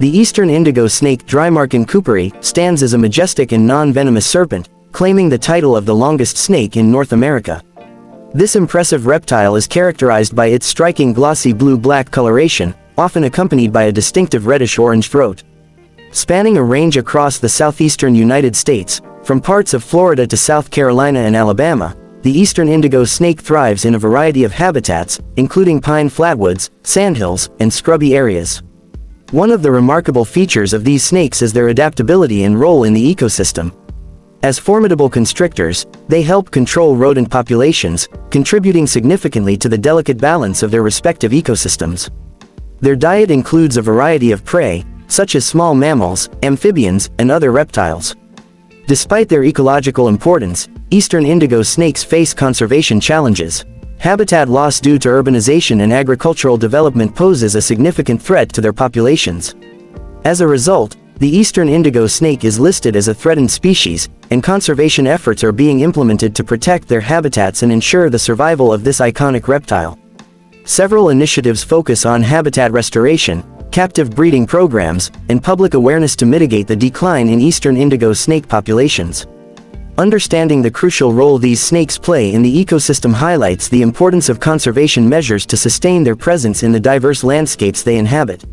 The Eastern Indigo Snake Drymarchon couperi stands as a majestic and non-venomous serpent, claiming the title of the longest snake in North America. This impressive reptile is characterized by its striking glossy blue-black coloration, often accompanied by a distinctive reddish-orange throat. Spanning a range across the southeastern United States, from parts of Florida to South Carolina and Alabama, the Eastern Indigo Snake thrives in a variety of habitats, including pine flatwoods, sandhills, and scrubby areas. One of the remarkable features of these snakes is their adaptability and role in the ecosystem. As formidable constrictors, they help control rodent populations, contributing significantly to the delicate balance of their respective ecosystems. Their diet includes a variety of prey, such as small mammals, amphibians, and other reptiles. Despite their ecological importance, Eastern indigo snakes face conservation challenges. Habitat loss due to urbanization and agricultural development poses a significant threat to their populations. As a result, the Eastern indigo snake is listed as a threatened species, and conservation efforts are being implemented to protect their habitats and ensure the survival of this iconic reptile. Several initiatives focus on habitat restoration, captive breeding programs, and public awareness to mitigate the decline in Eastern indigo snake populations. Understanding the crucial role these snakes play in the ecosystem highlights the importance of conservation measures to sustain their presence in the diverse landscapes they inhabit.